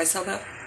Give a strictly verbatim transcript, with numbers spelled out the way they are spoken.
I saw that.